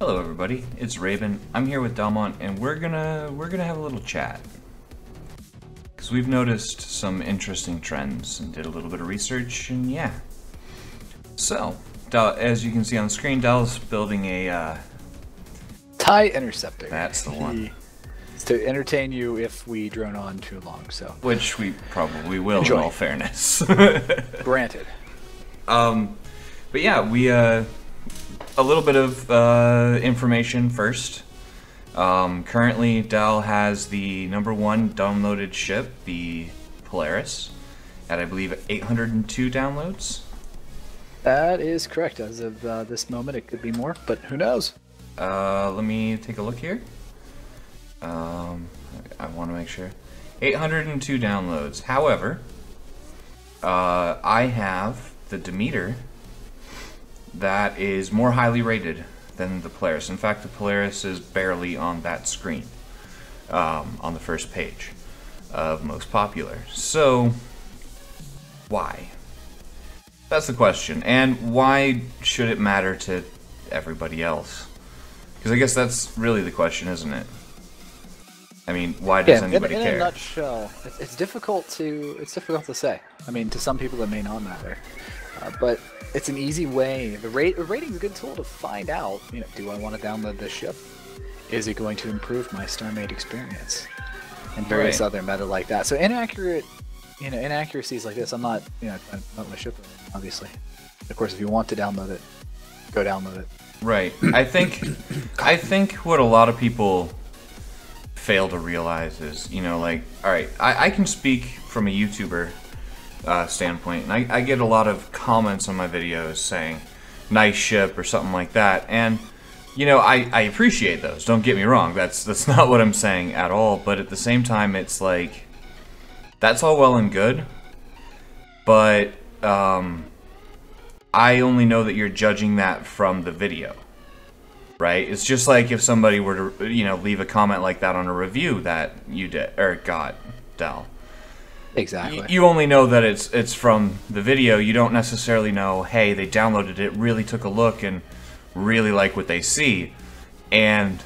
Hello everybody, it's Raven. I'm here with Dalmont and we're gonna have a little chat. Because we've noticed some interesting trends and did a little bit of research and yeah. So, Dal, as you can see on the screen, Dal's building a TIE Interceptor. That's the one. It's to entertain you if we drone on too long, so. Which we probably will. Enjoy. In all fairness. Granted. But yeah, we a little bit of information first. Currently, Dal has the #1 downloaded ship, the Polaris, at I believe 802 downloads. That is correct. As of this moment, it could be more, but who knows? Let me take a look here. I want to make sure. 802 downloads. However, I have the Demeter that is more highly rated than the Polaris. In fact, the Polaris is barely on that screen, on the first page of most popular. So, why? That's the question. And why should it matter to everybody else? Because I guess that's really the question, isn't it? I mean, why does anybody care? In a nutshell, it's difficult to say. I mean, to some people it may not matter, but it's an easy way. The rating's a good tool to find out. You know, do I want to download this ship? Is it going to improve my StarMade experience? And various other meta like that. So inaccuracies like this. I'm not, not my ship, obviously. Of course, if you want to download it, go download it. Right. I think what a lot of people fail to realize is, like, all right, I can speak from a YouTuber standpoint, and I get a lot of comments on my videos saying nice ship or something like that, and I appreciate those, don't get me wrong, that's not what I'm saying at all, but at the same time it's like, that's all well and good, but I only know that you're judging that from the video. Right? It's just like if somebody were to, leave a comment like that on a review that you did or got, Dal. Exactly. You only know that it's from the video. You don't necessarily know, hey, they downloaded it, really took a look, and really like what they see. And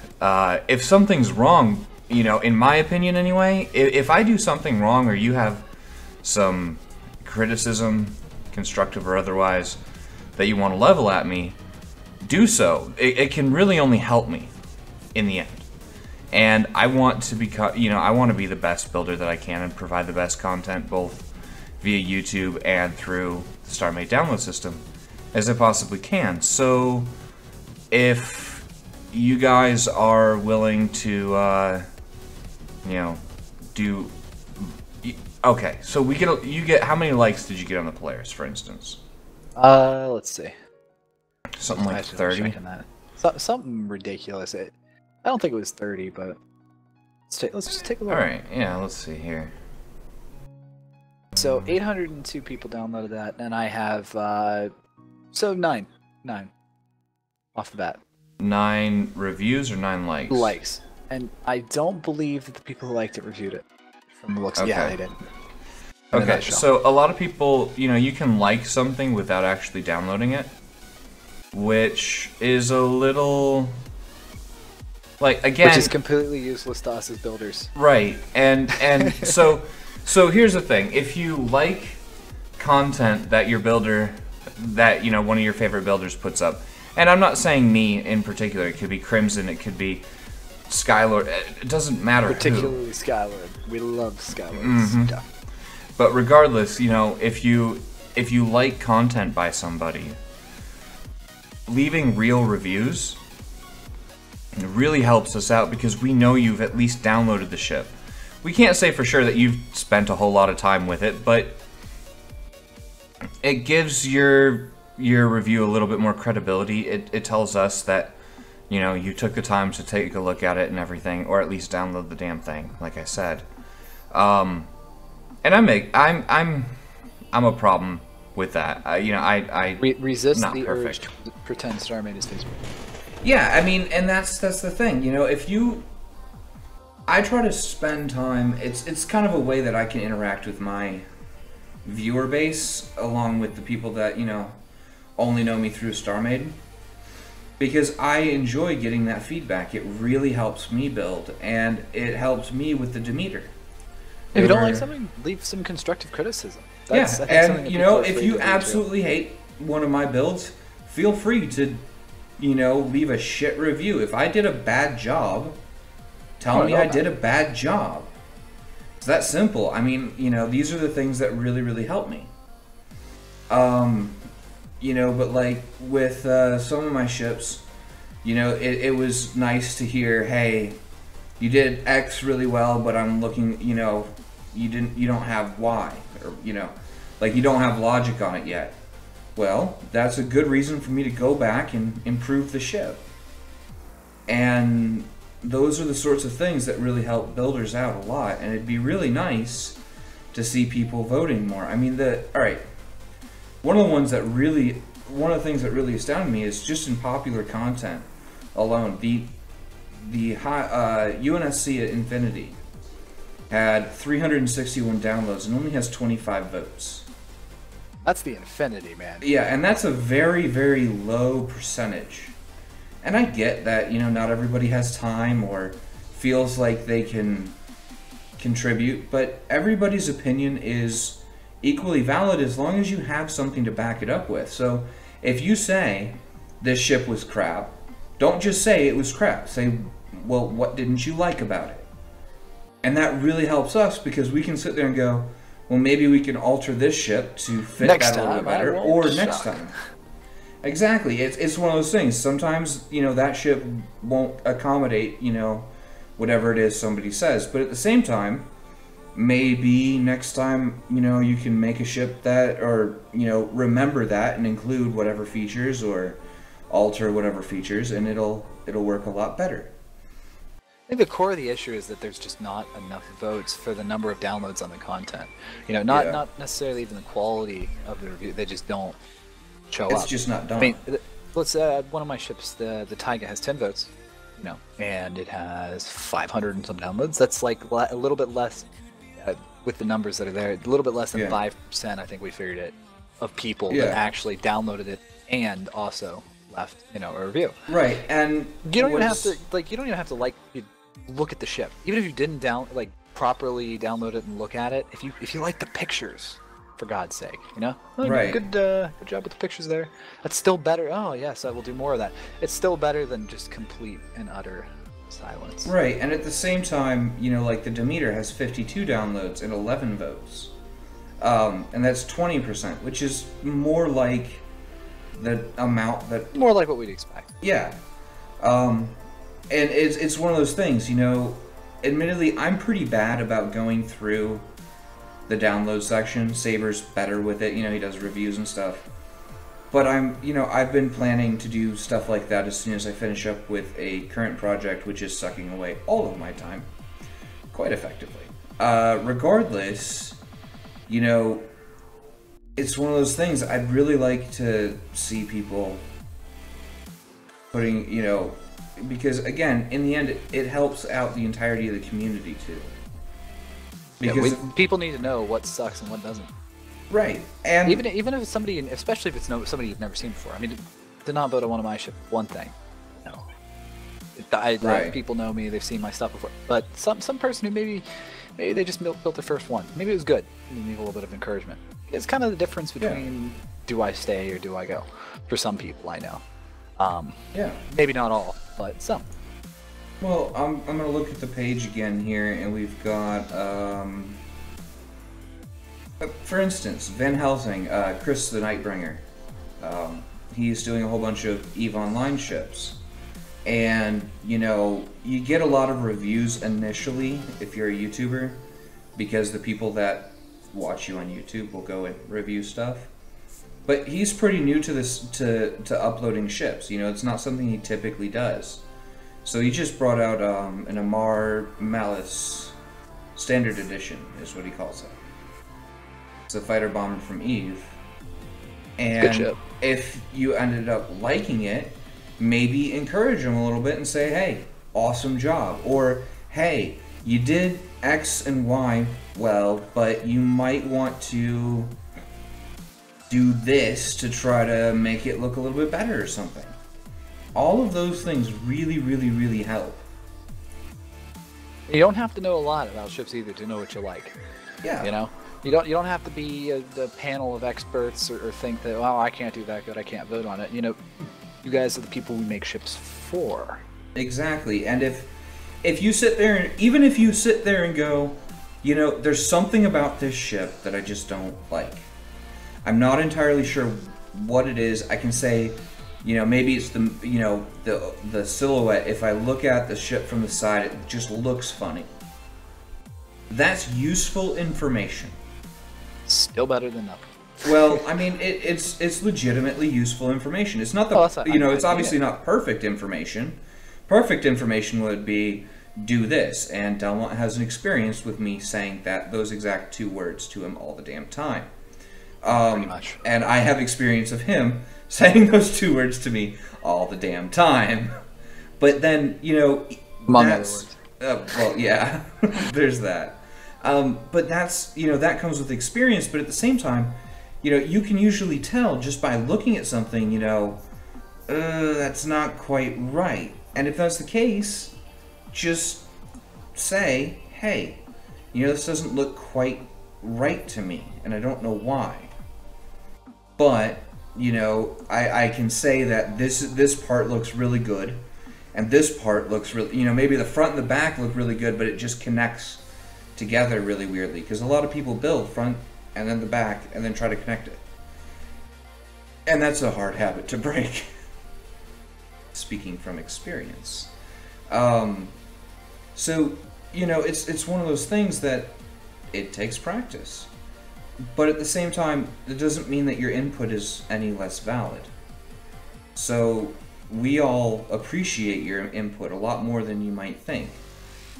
if something's wrong, in my opinion anyway, if I do something wrong or you have some criticism, constructive or otherwise, that you want to level at me, do so. It can really only help me in the end, and I want to become, I want to be the best builder that I can and provide the best content both via YouTube and through the StarMade download system as I possibly can. So if you guys are willing to okay, so you get how many likes did you get on the Polaris, for instance? Let's see. Something like 30. So, something ridiculous. I don't think it was 30, but let's just take a look. All right, yeah, let's see here. So 802 people downloaded that, and I have so nine off the bat. 9 reviews or 9 likes? Likes, and I don't believe that the people who liked it reviewed it. From the looks, okay. Yeah, they did. Okay, so a lot of people, you can like something without actually downloading it. Which is a little, like, again, which is completely useless to us as builders, right? And so here's the thing: if you like content that your builder, that one of your favorite builders puts up, and I'm not saying me in particular, it could be Crimson, it could be Skylord, it doesn't matter. Particularly who. Skylord, we love Skylord stuff. But regardless, if you like content by somebody, leaving real reviews really helps us out because we know you've at least downloaded the ship. We can't say for sure that you've spent a whole lot of time with it, but it gives your review a little bit more credibility. It tells us that, you took the time to take a look at it and everything, or at least download the damn thing, like I said. And I'm a problem with that. I resist the urge to pretend StarMade is Facebook. Yeah, I mean, and that's the thing. I try to spend time. It's kind of a way that I can interact with my viewer base, along with the people that only know me through StarMade. because I enjoy getting that feedback. It really helps me build, and it helps me with the Demeter. If you don't like something, leave some constructive criticism. That's, yeah, and you know, if you absolutely hate one of my builds, feel free to, you know, leave a shit review. If I did a bad job, tell me I did a bad job. It's that simple. I mean, you know, these are the things that really, really help me. You know, but like with some of my ships, you know, it was nice to hear, hey, you did X really well, but I'm looking, you know, you don't have Y, or, you know, like you don't have logic on it yet. Well, that's a good reason for me to go back and improve the ship. And those are the sorts of things that really help builders out a lot, and it'd be really nice to see people voting more. I mean, one of the things that really astounded me is just in popular content alone, the UNSC Infinity had 361 downloads and only has 25 votes. That's the Infinity, man. Yeah, and that's a very, very low percentage. And I get that, you know, not everybody has time or feels like they can contribute, but everybody's opinion is equally valid as long as you have something to back it up with. So if you say this ship was crap, don't just say it was crap. Say, well, what didn't you like about it? And that really helps us, because we can sit there and go, well, maybe we can alter this ship to fit that a little bit better, or next time. Exactly. It's one of those things. Sometimes, you know, that ship won't accommodate, you know, whatever it is somebody says. But at the same time, maybe next time, you know, you can make a ship that, or, you know, remember that and include whatever features, or alter whatever features, and it'll work a lot better. I think the core of the issue is that there's just not enough votes for the number of downloads on the content. You know, not necessarily even the quality of the review. They just don't show up. It's just not done. I mean, let's one of my ships, the Taiga, has 10 votes, you know, and it has 500 and some downloads. That's like a little bit less with the numbers that are there. A little bit less than 5%. I think we figured it of people that actually downloaded it and also left, you know, a review. Right, and you don't even have to like. You don't even have to like. You look at the ship. Even if you didn't properly download it and look at it, if you like the pictures, for God's sake, you know. Oh, right. Good job with the pictures there. That's still better. Oh yes, I will do more of that. It's still better than just complete and utter silence. Right, and at the same time, you know, like the Demeter has 52 downloads and 11 votes, and that's 20%, which is more like the amount that more like what we'd expect. Yeah, and it's one of those things, you know. Admittedly, I'm pretty bad about going through the download section. Saber's better with it, you know. He does reviews and stuff, but you know, I've been planning to do stuff like that as soon as I finish up with a current project, which is sucking away all of my time quite effectively. Regardless, you know, it's one of those things. I'd really like to see people putting, you know, because again, in the end, it helps out the entirety of the community too. Because people need to know what sucks and what doesn't. Right, and even if it's somebody, especially if it's somebody you've never seen before. I mean, to not vote on one of my ships, one thing. No, people know me; they've seen my stuff before. But some person who maybe they just built their first one. Maybe it was good. You need a little bit of encouragement. It's kind of the difference between do I stay or do I go? For some people, I know. Maybe not all, but some. Well, I'm gonna look at the page again here, and we've got, for instance, Ben Helsing, Chris the Nightbringer. He's doing a whole bunch of Eve Online ships, and you know, you get a lot of reviews initially if you're a YouTuber, because the people that watch you on YouTube will go and review stuff. But he's pretty new to this, to uploading ships. You know, it's not something he typically does. So he just brought out an Amar Malice Standard Edition, is what he calls it. It's a fighter bomber from Eve. And if you ended up liking it, maybe encourage him a little bit and say, hey, awesome job. Or, hey, you did X and Y well, but you might want to do this to try to make it look a little bit better or something. all of those things really, really, really help. You don't have to know a lot about ships either to know what you like. Yeah. You know? You don't have to be a panel of experts or think that, well, I can't do that good, I can't vote on it. You know, you guys are the people we make ships for. Exactly. And if you sit there and even if you sit there and go, you know, there's something about this ship that I just don't like. I'm not entirely sure what it is. I can say, you know, maybe it's the, you know, the silhouette. If I look at the ship from the side, it just looks funny. That's useful information. Still better than nothing. Well, I mean, it's legitimately useful information. It's not the, you know, it's obviously not perfect information. Perfect information would be, do this, and Dalmont has an experience with me saying that those exact two words to him all the damn time. Pretty much. And I have experience of him saying those two words to me all the damn time. But then, you know, among other words. Well, yeah, there's that. But that's, you know, that comes with experience, but at the same time, you know, you can usually tell just by looking at something, you know, that's not quite right. And if that's the case, just say, hey, you know, this doesn't look quite right to me, and I don't know why. But, you know, I can say that this part looks really good, and this part looks really, you know, maybe the front and the back look really good, but it just connects together really weirdly, because a lot of people build front and then the back and then try to connect it, and that's a hard habit to break. Speaking from experience, so you know, it's one of those things that it takes practice, but at the same time, it doesn't mean that your input is any less valid. So we all appreciate your input a lot more than you might think.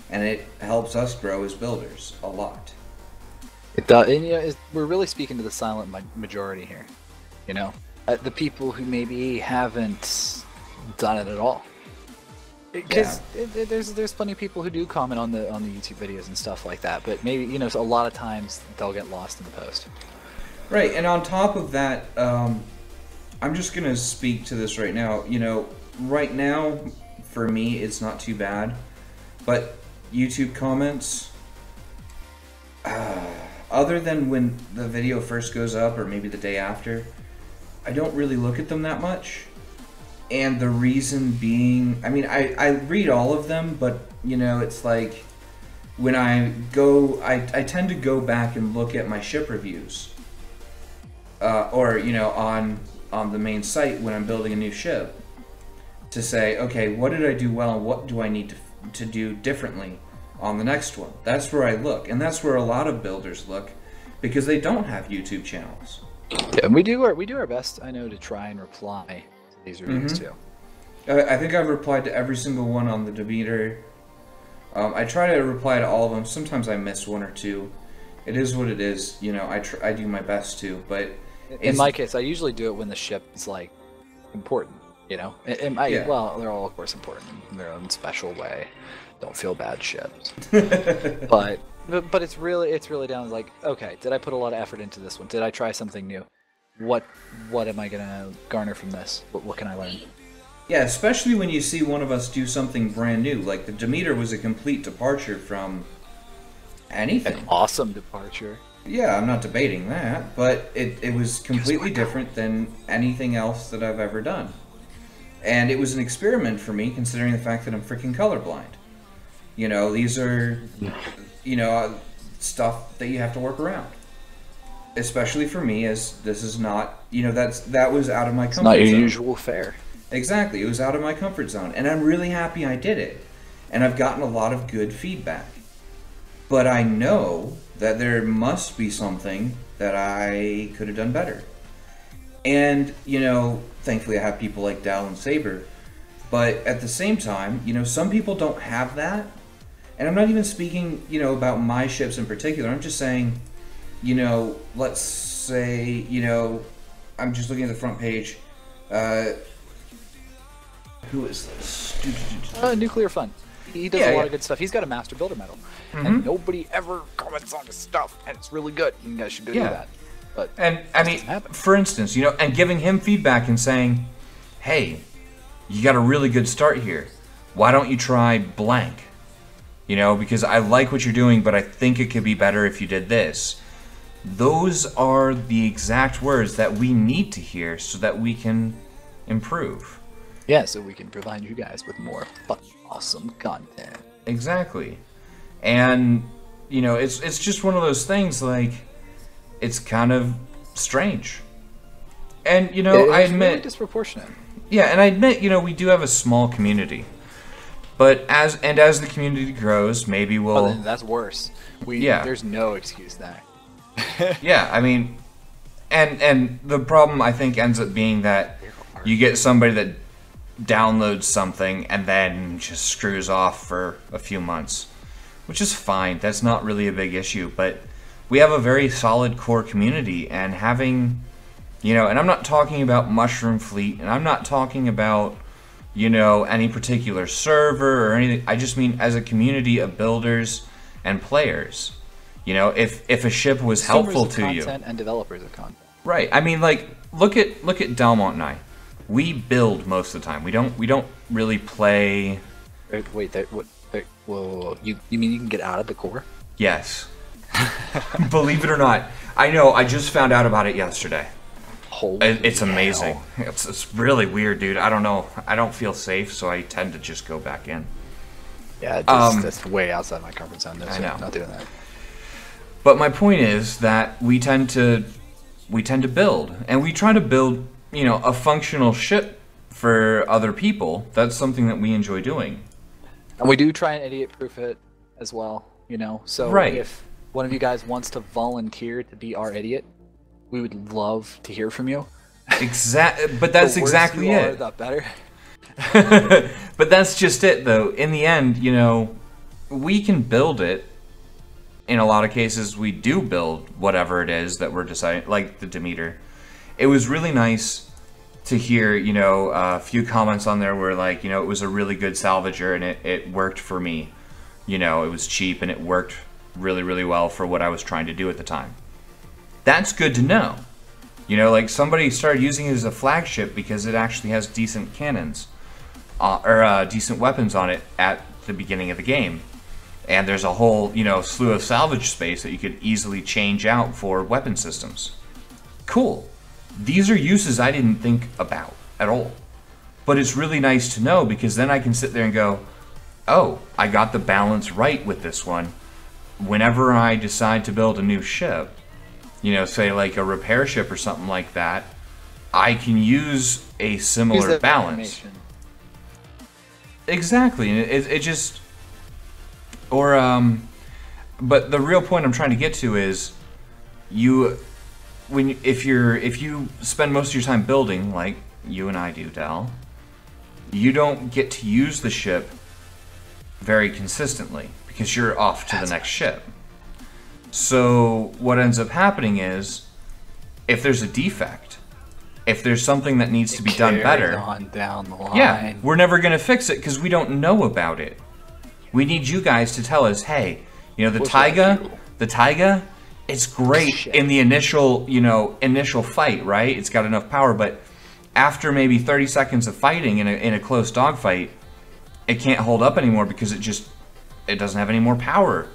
And it helps us grow as builders a lot. It does, and you know, we're really speaking to the silent majority here. You know, the people who maybe haven't done it at all. Because yeah, there's plenty of people who do comment on the YouTube videos and stuff like that. But maybe, you know, a lot of times they'll get lost in the post. Right, and on top of that, I'm just gonna speak to this right now. You know, right now for me it's not too bad, but YouTube comments, other than when the video first goes up or maybe the day after, I don't really look at them that much. And the reason being, I mean, I read all of them, but you know, it's like when I go, I tend to go back and look at my ship reviews, or, you know, on the main site when I'm building a new ship to say, okay, what did I do well and what do I need to do differently on the next one. That's where I look, and that's where a lot of builders look, because they don't have YouTube channels. Yeah, and we do our best, I know, to try and reply to these reviews too. I think I've replied to every single one on the Demeter. I try to reply to all of them. Sometimes I miss one or two. It is what it is. You know, I do my best to, but in my case, I usually do it when the ship is like important. You know, yeah. Well, they're all, of course, important in their own special way. Don't feel bad, shit. but it's really down to like, okay, did I put a lot of effort into this one? Did I try something new? What am I gonna garner from this? What can I learn? Yeah, especially when you see one of us do something brand new. Like the Demeter was a complete departure from anything. An awesome departure. Yeah, I'm not debating that, but it was completely different than anything else that I've ever done. And it was an experiment for me, considering the fact that I'm freaking colorblind. You know, these are, you know, stuff that you have to work around. Especially for me, as this is not, you know, that was out of my comfort zone. It's not your usual fare. Exactly, it was out of my comfort zone. And I'm really happy I did it. And I've gotten a lot of good feedback. But I know that there must be something that I could have done better. And, you know, thankfully I have people like Dal and Saber, but at the same time, you know, some people don't have that. And I'm not even speaking, you know, about my ships in particular. I'm just saying, you know, let's say, you know, I'm just looking at the front page. Who is this? Nuclear Fun. He does a lot of good stuff. He's got a Master Builder medal. And nobody ever comments on his stuff, and it's really good. You guys should do that. But and I mean, for instance, you know, and giving him feedback and saying, hey, You got a really good start here. Why don't you try blank? You know, because I like what you're doing, but I think it could be better if you did this. Those are the exact words that we need to hear so that we can improve. Yeah, so we can provide you guys with more fucking awesome content. Exactly. And, you know, it's just one of those things, like, it's kind of strange. And, you know, I admit... Really disproportionate. Yeah, and I admit, you know, we do have a small community. But as the community grows, maybe we'll... Oh, that's worse. Yeah. There's no excuse there. Yeah, I mean... And the problem, I think, ends up being that you get somebody that downloads something and then just screws off for a few months. Which is fine. That's not really a big issue. But we have a very solid core community, and having... You know, and I'm not talking about Mushroom Fleet, and I'm not talking about, you know, any particular server or anything. I just mean as a community of builders and players. You know, if a ship was helpful to you. Content and developers of content. Right. I mean, like, look at Dalmont and I. We build most of the time. We don't really play. Wait, that what? Whoa. You mean you can get out of the core? Yes. Believe it or not, I know. I just found out about it yesterday. It's amazing. It's really weird, dude. I don't know. I don't feel safe, so I tend to just go back in. Yeah, that's way outside my comfort zone. I know. I'm not doing that. But my point is that we tend to build, and we try to build, you know, a functional ship for other people. That's something that we enjoy doing. And we do try and idiot-proof it as well, you know. So if one of you guys wants to volunteer to be our idiot, we would love to hear from you. Exactly, but that's exactly it. The better. But that's just it, though. In the end, you know, we can build it. In a lot of cases, we do build whatever it is that we're deciding, like the Demeter. It was really nice to hear, you know, a few comments on there were like, you know, it was a really good salvager and it worked for me. You know, it was cheap and it worked really, really well for what I was trying to do at the time. That's good to know. You know, like somebody started using it as a flagship because it actually has decent cannons or decent weapons on it at the beginning of the game. And there's a whole, you know, slew of salvage space that you could easily change out for weapon systems. Cool. These are uses I didn't think about at all. But it's really nice to know because then I can sit there and go, oh, I got the balance right with this one. Whenever I decide to build a new ship, you know, say like a repair ship or something like that, I can use a similar balance. Animation. Exactly, and it just, or, but the real point I'm trying to get to is, if you spend most of your time building, like you and I do, Dal, you don't get to use the ship very consistently because you're off to the next ship. So what ends up happening is, if there's a defect, if there's something that needs to be done better, on down the line. Yeah, we're never going to fix it because we don't know about it. We need you guys to tell us, hey, you know, the Taiga, it's great in the initial, you know, fight, right? It's got enough power, but after maybe 30 seconds of fighting in a close dogfight, it can't hold up anymore because it doesn't have any more power.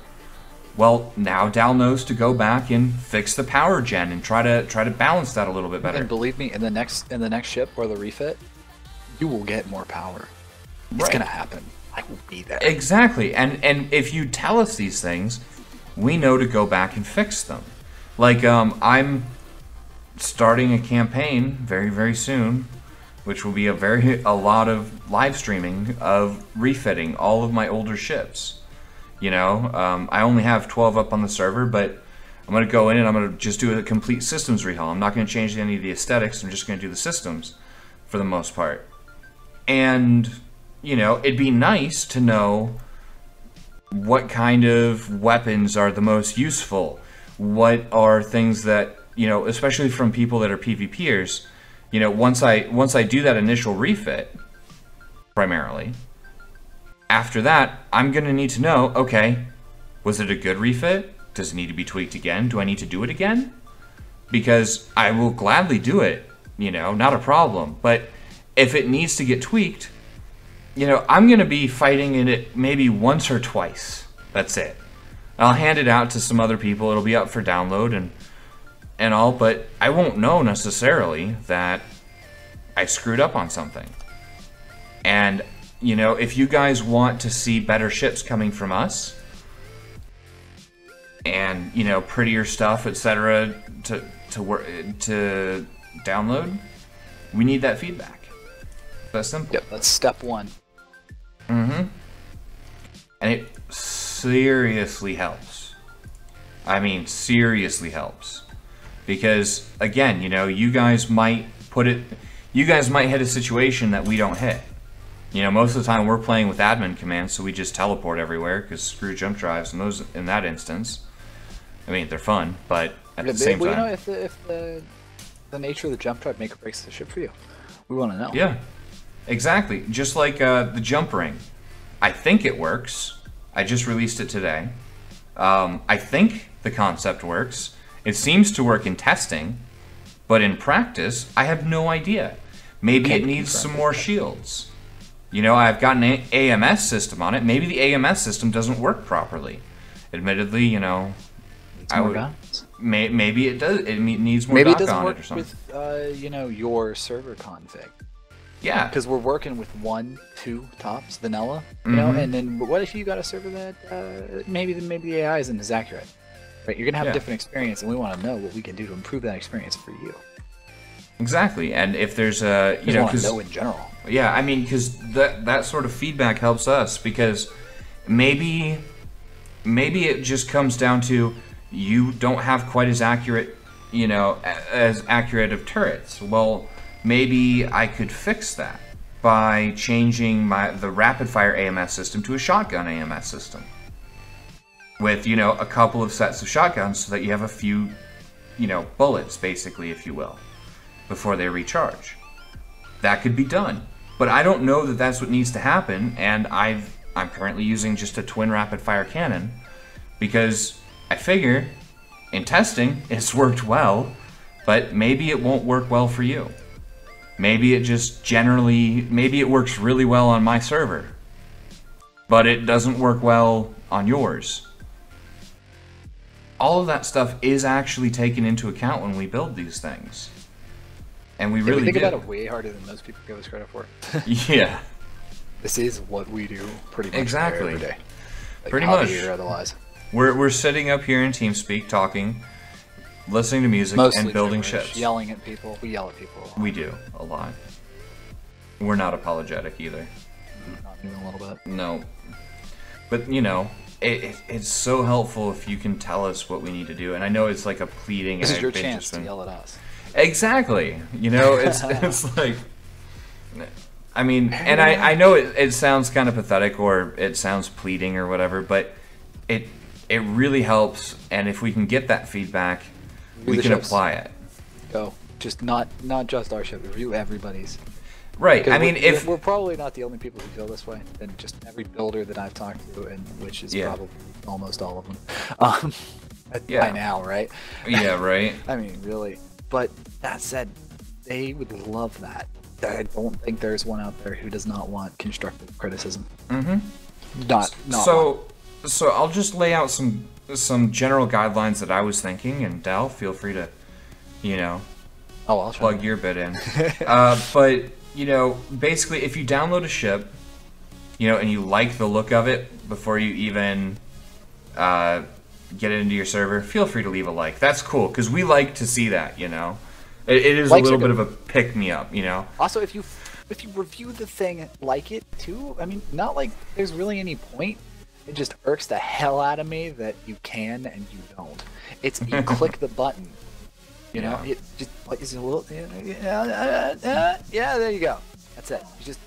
Well, now Dal knows to go back and fix the power gen and try to balance that a little bit better. And believe me, in the next ship or the refit, you will get more power. It's gonna happen. I will be there. Exactly. And if you tell us these things, we know to go back and fix them. Like I'm starting a campaign very, very soon, which will be a lot of live streaming of refitting all of my older ships. You know, I only have 12 up on the server, but I'm going to go in and I'm going to just do a complete systems rehaul. I'm not going to change any of the aesthetics. I'm just going to do the systems for the most part. And, you know, it'd be nice to know what kind of weapons are the most useful. What are things that, you know, especially from people that are PvPers, you know, once I do that initial refit, primarily, after that, I'm going to need to know, okay, was it a good refit? Does it need to be tweaked again? Do I need to do it again? Because I will gladly do it, you know, not a problem. But if it needs to get tweaked, you know, I'm going to be fighting in it maybe once or twice. That's it. I'll hand it out to some other people. It'll be up for download and all, but I won't know necessarily that I screwed up on something. And, you know, if you guys want to see better ships coming from us, and, you know, prettier stuff, etc., to download, we need that feedback. That's simple. Yep, that's step one. Mm-hmm. And it seriously helps. I mean, seriously helps. Because, again, you know, you guys might put it... You guys might hit a situation that we don't hit. You know, most of the time we're playing with admin commands, so we just teleport everywhere, because screw jump drives in those, in that instance. I mean, they're fun, but at the same time... Well, you know, if the nature of the jump drive make or breaks the ship for you, we want to know. Yeah, exactly. Just like the jump ring. I think it works. I just released it today. I think the concept works. It seems to work in testing, but in practice, I have no idea. Maybe it needs some more shields. You know, I've got an AMS system on it. Maybe the AMS system doesn't work properly. Admittedly, you know, I would... Maybe it does. It needs more doc on it or something. Maybe it doesn't work with, you know, your server config. Yeah. Because we're working with 1, 2 tops, vanilla, you know, and then what if you got a server that maybe the AI isn't as accurate? Right? You're going to have a different experience, and we want to know what we can do to improve that experience for you. Exactly. And if there's a... You know, want to know in general. Yeah, I mean, because that sort of feedback helps us, because maybe it just comes down to you don't have quite as accurate, you know, as accurate of turrets. Well, maybe I could fix that by changing the rapid-fire AMS system to a shotgun AMS system. With, you know, a couple of sets of shotguns so that you have a few, you know, bullets, basically, if you will, before they recharge. That could be done. But I don't know that that's what needs to happen, and I'm currently using just a twin rapid-fire cannon because I figure, in testing, it's worked well, but maybe it won't work well for you. Maybe it just generally... Maybe it works really well on my server, but it doesn't work well on yours. All of that stuff is actually taken into account when we build these things. And we really think about it way harder than most people give us credit for. Yeah. This is what we do pretty much every day. Like pretty much. Or otherwise. We're sitting up here in TeamSpeak talking, listening to music, and building ships. Yelling at people. We yell at people. We do. A lot. We're not apologetic either. Not even a little bit. No. But, you know... It's so helpful if you can tell us what we need to do, and I know it's like a pleading. This is your chance to yell at us. Exactly, you know, it's like, I mean, and I know it sounds kind of pathetic or it sounds pleading or whatever, but it really helps, and if we can get that feedback, we can apply it. Go, just not just our ship, review everybody's. Right. I mean, if we're probably not the only people who feel this way, and just every builder that I've talked to, and which is probably almost all of them, by now, right? Yeah, right. I mean, really. But that said, they would love that. I don't think there's one out there who does not want constructive criticism. Mm-hmm. So I'll just lay out some general guidelines that I was thinking, and Dal, feel free to, you know, I'll plug your bit in, but. You know, basically, if you download a ship, you know, and you like the look of it before you even get it into your server, feel free to leave a like. That's cool, because we like to see that, you know. It is likes a little bit of a pick-me-up, you know. Also, if you review the thing, like it, too, I mean, not like there's really any point. It just irks the hell out of me that you can and you don't. It's you click the button. You know, it just is a little, there you go. That's it. You just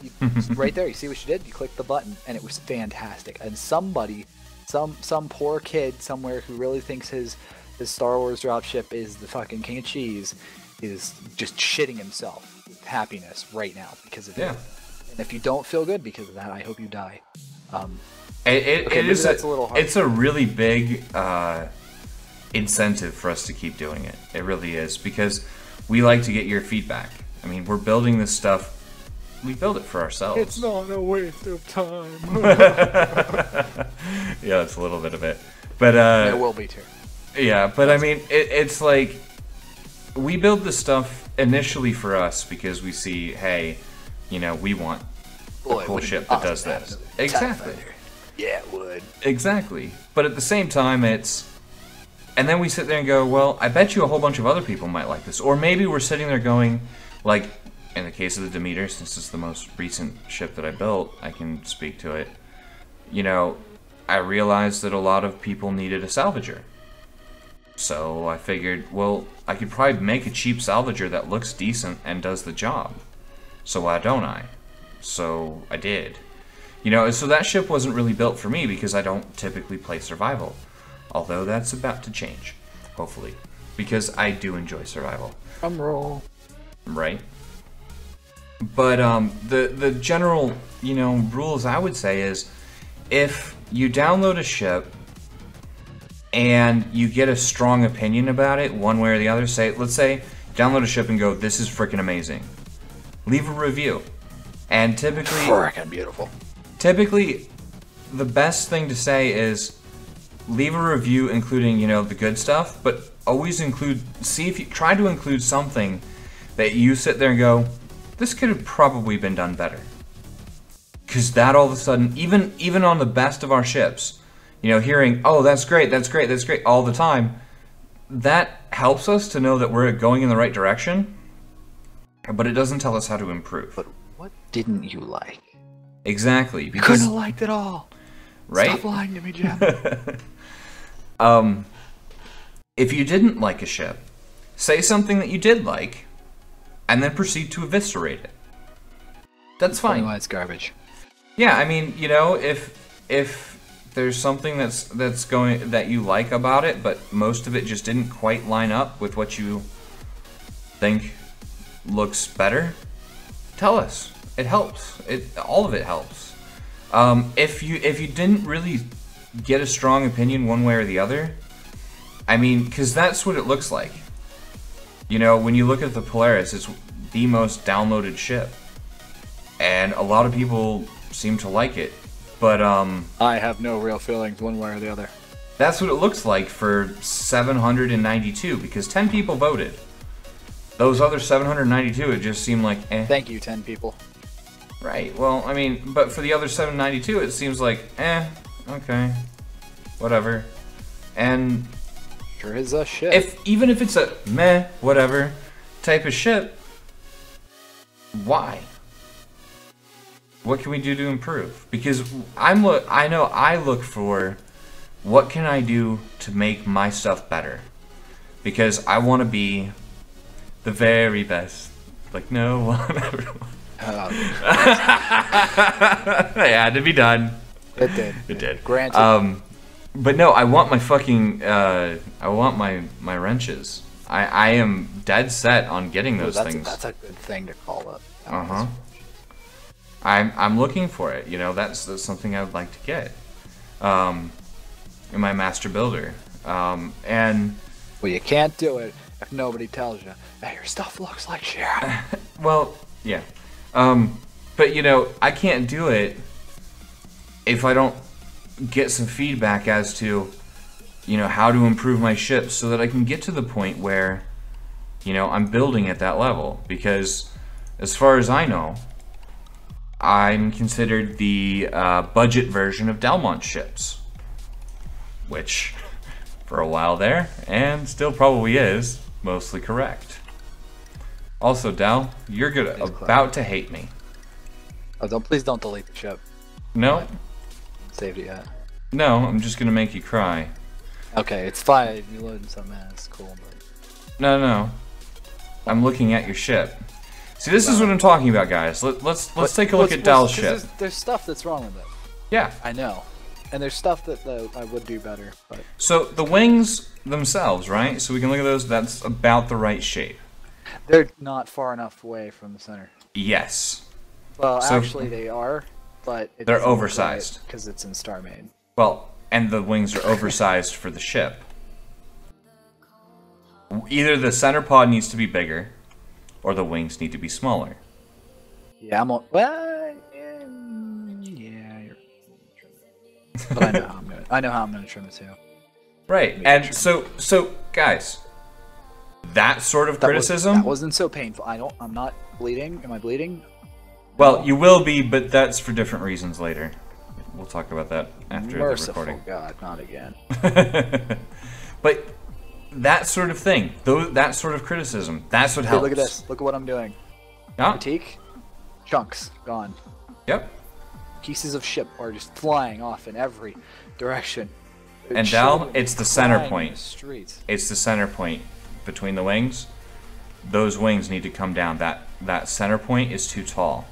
right there. You see what you did? You clicked the button, and it was fantastic. And somebody, some poor kid somewhere who really thinks his Star Wars dropship is the fucking king of cheese, is just shitting himself with happiness right now because of it. And if you don't feel good because of that, I hope you die. That's a little hard. It's a really big. Incentive for us to keep doing it. It really is, because we like to get your feedback. I mean, we're building this stuff We build it for ourselves. It's not a waste of time. Yeah, it's a little bit of it, but it will be too. Yeah, but I mean, it's like we build the stuff initially for us because we see, hey, you know, we want a cool ship that does this. Exactly. Yeah, it would. Exactly. But at the same time, it's. And then we sit there and go, well, I bet you a whole bunch of other people might like this. Or maybe we're sitting there going, like, in the case of the Demeter, since it's the most recent ship that I built, I can speak to it. You know, I realized that a lot of people needed a salvager. So I figured, well, I could probably make a cheap salvager that looks decent and does the job. So why don't I? So I did. You know, so that ship wasn't really built for me because I don't typically play survival. Although that's about to change, hopefully. Because I do enjoy survival. Drumroll. Right? But the general, you know, rules I would say is if you download a ship and you get a strong opinion about it one way or the other, say, let's say download a ship and go, this is freaking amazing. Leave a review. And typically freaking beautiful. Typically the best thing to say is leave a review including, you know, the good stuff, but always include, see if you try to include something that you sit there and go, this could have probably been done better. Because that all of a sudden, even on the best of our ships, you know, hearing, oh, that's great, that's great, that's great all the time, that helps us to know that we're going in the right direction, but it doesn't tell us how to improve. But what didn't you like? Exactly. Because you couldn't have liked it all. Right? Stop lying to me, Jim. If you didn't like a ship, say something that you did like, and then proceed to eviscerate it. That's fine. Why it's garbage. Yeah, I mean, you know, if there's something that's going that you like about it, but most of it just didn't quite line up with what you think looks better, tell us. It helps. It all of it helps. If you didn't really get a strong opinion one way or the other, I mean, because that's what it looks like. You know, when you look at the Polaris, it's the most downloaded ship. And a lot of people seem to like it, but I have no real feelings one way or the other. That's what it looks like for 792, because 10 people voted. Those other 792, it just seemed like, eh. Thank you, 10 people. Right, well, I mean, but for the other 792, it seems like, eh, okay, whatever. And sure is a ship. Even if it's a meh, whatever type of ship, why? What can we do to improve? Because I know I look for what can I do to make my stuff better? Because I want to be the very best. Like, no one ever wants. It had to be done. It did. It did. Granted. But no, I want my fucking, I want my wrenches. I am dead set on getting those things. That's a good thing to call up. Uh-huh. I'm looking for it. You know, that's something I would like to get. In my master builder. And well, you can't do it if nobody tells you that your stuff looks like shit. Well, yeah. But you know, I can't do it if I don't get some feedback as to, you know, how to improve my ship so that I can get to the point where, you know, I'm building at that level. Because as far as I know, I'm considered the budget version of Dalmont ships, which for a while there, and still probably is, mostly correct. Also, Dal, you're about to hate me. Oh, please don't delete the ship. No. Saved it yet? No, I'm just gonna make you cry. Okay, it's fine. You're loading something, it's cool. But no, I'm looking at your ship. See, this is what I'm talking about, guys. Let's take a look at Dal's ship. There's stuff that's wrong with it. Yeah, I know. And there's stuff that I would do better. But so the wings themselves, right? So we can look at those. That's about the right shape. They're not far enough away from the center. Yes. Well, so, actually they are, but they're oversized because it's in StarMade. Well, and the wings are oversized for the ship. Either the center pod needs to be bigger, or the wings need to be smaller. Yeah, I'm on. Well, yeah, you're. But I know how I'm gonna. I know how I'm gonna trim it too. Right, maybe and so guys, that sort of criticism that wasn't so painful. I'm not bleeding. Am I bleeding? Well, you will be, but that's for different reasons later. We'll talk about that after the recording. God, not again. But that sort of thing, that sort of criticism, that's what helps. Look at this. Look at what I'm doing. Yeah. Critique. Chunks. Gone. Yep. Pieces of ship are just flying off in every direction. And Dal, it's the center point. It's the center point between the wings. Those wings need to come down. That center point is too tall.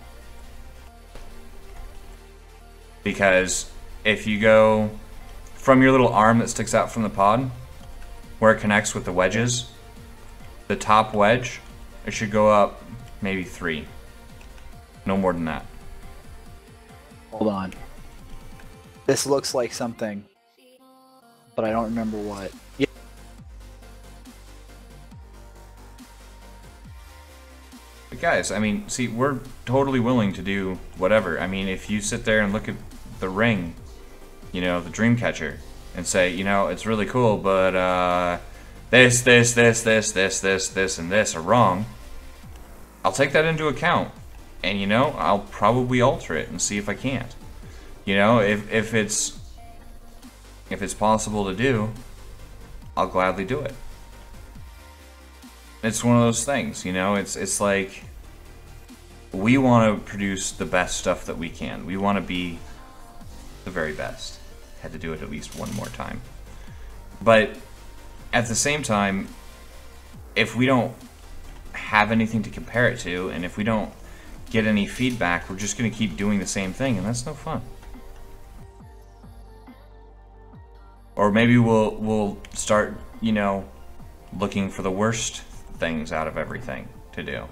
Because if you go from your little arm that sticks out from the pod, where it connects with the wedges, the top wedge, it should go up maybe 3. No more than that. Hold on. This looks like something, but I don't remember what. Yeah. But guys, I mean, see, we're totally willing to do whatever. I mean, if you sit there and look at the ring, you know, the Dreamcatcher, and say, you know, it's really cool, but this, this, this, this, this, this, and this are wrong, I'll take that into account. And, you know, I'll probably alter it and see if I can't. You know, if it's possible to do, I'll gladly do it. It's one of those things, you know, it's like, we want to produce the best stuff that we can. We want to be the very best. Had to do it at least one more time. But at the same time, if we don't have anything to compare it to, and if we don't get any feedback, we're just going to keep doing the same thing, and that's no fun. Or maybe we'll start, you know, looking for the worst things out of everything to do.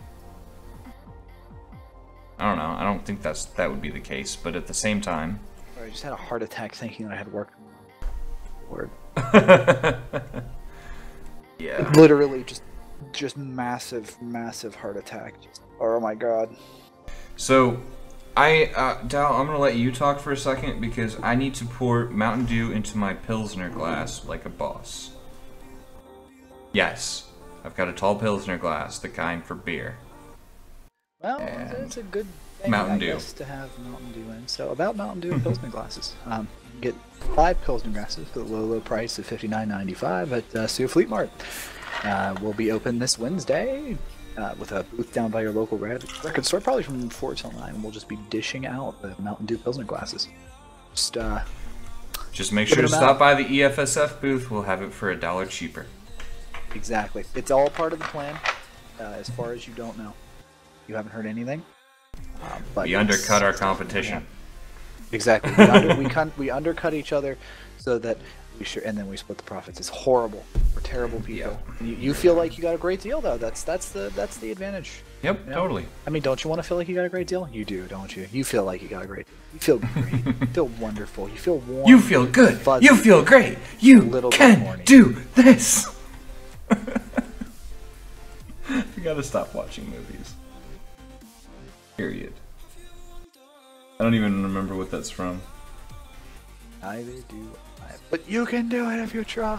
I don't know. I don't think that would be the case, but at the same time, I just had a heart attack thinking that I had work. Word. Yeah. Literally just massive heart attack. Just, oh my god. So, Dal, I'm gonna let you talk for a second because I need to pour Mountain Dew into my Pilsner glass like a boss. Yes, I've got a tall Pilsner glass, the kind for beer. Well, it's a good thing, Mountain Dew, to have Mountain Dew in. So about Mountain Dew and Pilsner glasses, get 5 Pilsner glasses for the low price of $59.95 at Sioux Fleet Mart. We'll be open this Wednesday with a booth down by your local record store, probably from 4 till 9. We'll just be dishing out the Mountain Dew Pilsner glasses. Just make sure to stop by the EFSF booth. We'll have it for $1 cheaper. Exactly. It's all part of the plan. As far as you don't know, you haven't heard anything. But we undercut our competition. Yeah. Exactly. We, we undercut each other, so that we and then we split the profits. It's horrible. We're terrible people. Yep. You feel like you got a great deal though. That's the advantage. Yep. You know? Totally. I mean, don't you want to feel like you got a great deal? You do, don't you? You feel like you got a great deal. You feel great. You feel wonderful. You feel warm. You feel good. Fuzzy. You feel great. You can do this. You gotta stop watching movies. Period. I don't even remember what that's from. Neither do I. But you can do it if you try.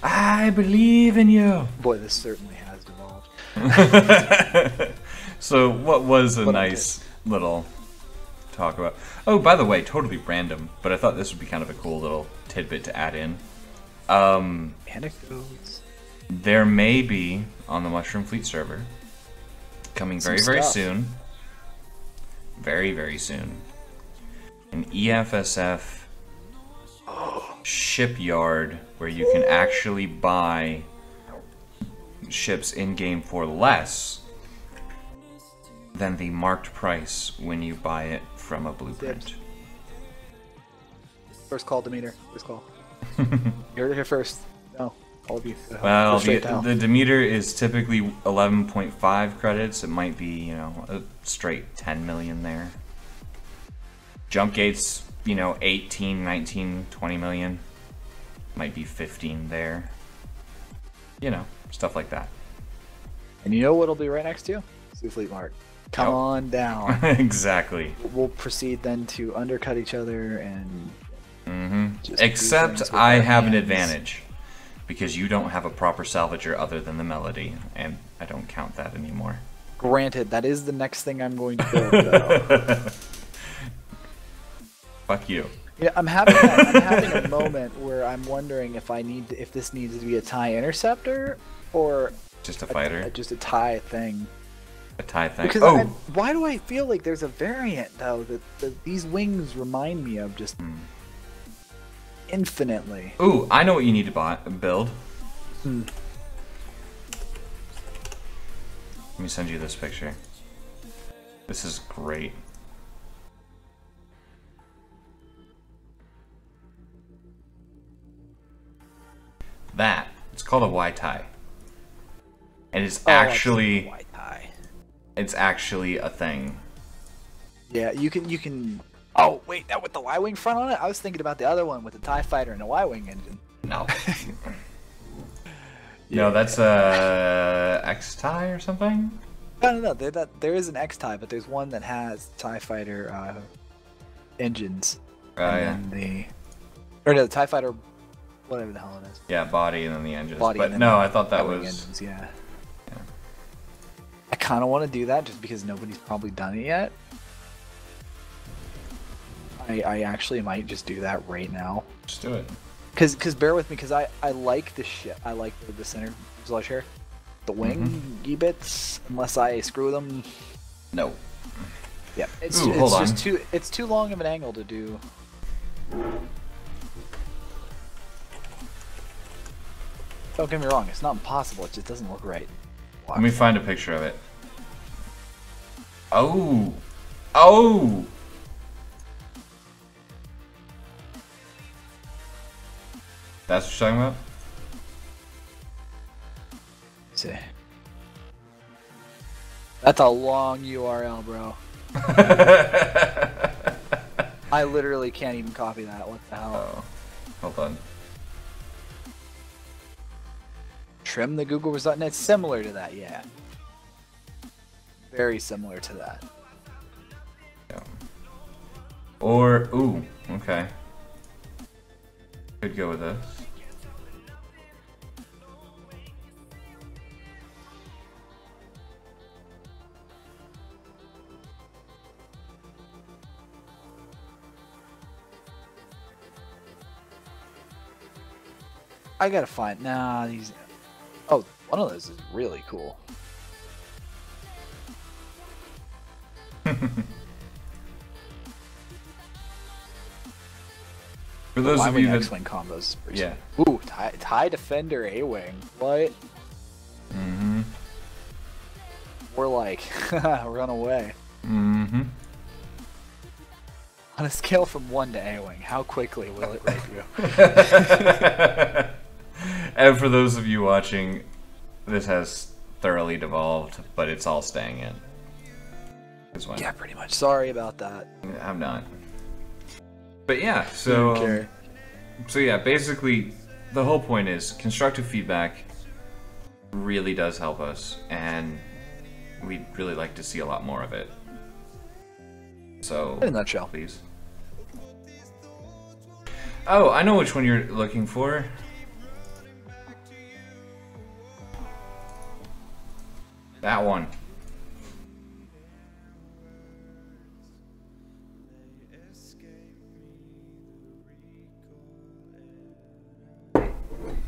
I believe in you. Boy, this certainly has devolved. So, what was a nice little talk about? Oh, by the way, totally random, but I thought this would be kind of a cool little tidbit to add in. Anecdotes. There may be, on the Mushroom Fleet server, coming very soon, very soon, an EFSF shipyard where you can actually buy ships in-game for less than the marked price when you buy it from a blueprint. First call, Demeter. First call. You heard it here first. No. All of you. Well, the Demeter is typically 11.5 credits. It might be, you know, a straight 10 million there. Jump gates, you know, 18, 19, 20 million. Might be 15 there. You know, stuff like that. And you know what'll be right next to you? Sioux Fleet Mart. Come on down. Exactly. We'll proceed then to undercut each other and... Except I have an advantage, because you don't have a proper salvager other than the Melody, and I don't count that anymore. Granted, that is the next thing I'm going to build, though. Fuck you. Yeah, I'm having a moment where I'm wondering if I need to, if this needs to be a TIE Interceptor or just a fighter, just a TIE thing. A TIE thing. Because why do I feel like there's a variant though that these wings remind me of just infinitely? Ooh, I know what you need to build. Let me send you this picture. This is great. That. It's called a Y tie. And it's actually Y tie. It's actually a thing. Yeah, you can Oh wait, that with the Y-wing front on it? I was thinking about the other one with the TIE Fighter and a Y-wing engine. No. No, that's a X tie or something? No, there is an X tie, but there's one that has TIE Fighter engines. And then the TIE Fighter, whatever the hell it is. Yeah, body and then the engines. But no, I thought that was... Engines, yeah. I kind of want to do that just because nobody's probably done it yet. I actually might just do that right now. Just do it. Because bear with me, because I like this shit. I like the center sludge here. The wing bits, unless I screw them. No. Yeah, it's too long of an angle to do. Don't get me wrong, it's not impossible, it just doesn't look right. Let me find a picture of it. Oh! Oh! That's what you're talking about? Let's see. That's a long URL, bro. I literally can't even copy that, what the hell? Oh. Hold on. Trim the Google result, and it's similar to that, yeah. Very similar to that. Yeah. Or, ooh, okay. Could go with this. I gotta find, nah, these... Oh, one of those is really cool. For those of you that X-wing combos, yeah. Ooh, tie Defender, A-wing. What? We're like, run away. On a scale from 1 to A-wing, how quickly will it rape you? And for those of you watching, this has thoroughly devolved, but it's all staying in. Yeah, pretty much. Sorry about that. I'm not. But yeah, so yeah, basically, the whole point is constructive feedback really does help us, and we'd really like to see a lot more of it. So, in a nutshell, please. Oh, I know which one you're looking for. That one.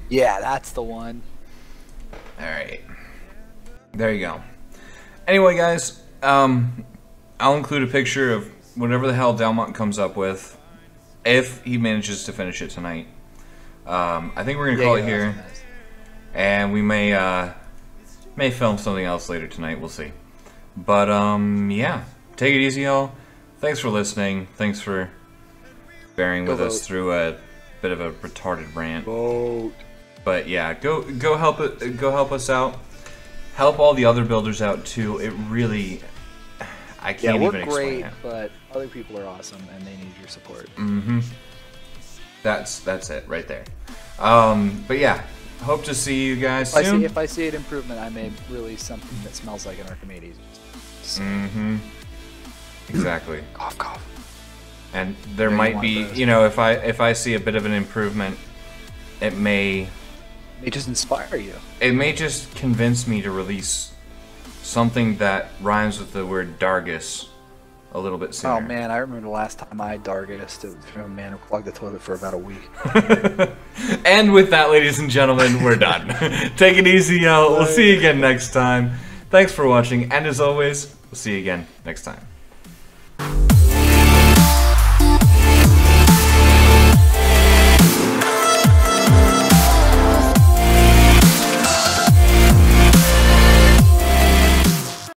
Yeah, that's the one. Alright. There you go. Anyway, guys, I'll include a picture of whatever the hell Dalmont comes up with, if he manages to finish it tonight. I think we're going to call it here. Nice. And we may film something else later tonight, we'll see. But, yeah. Take it easy, y'all. Thanks for listening. Thanks for bearing with us through a bit of a retarded rant. But yeah, go help us out. Help all the other builders out too. It really, I can't even explain it. Yeah, we're great, but other people are awesome and they need your support. That's it right there. But yeah. Hope to see you guys soon. If I see an improvement, I made really something that smells like an Archimedes. So. Mm-hmm. Exactly. Cough, cough. And there might be, you know, if I see a bit of an improvement, it may... It just inspire you. It may just convince me to release something that rhymes with the word Dargus a little bit sooner. Oh man, I remember the last time I Dargus, it was from a man who clogged the toilet for about a week. And with that, ladies and gentlemen, we're done. Take it easy, y'all. We'll see you again next time. Thanks for watching, and as always, we'll see you again next time.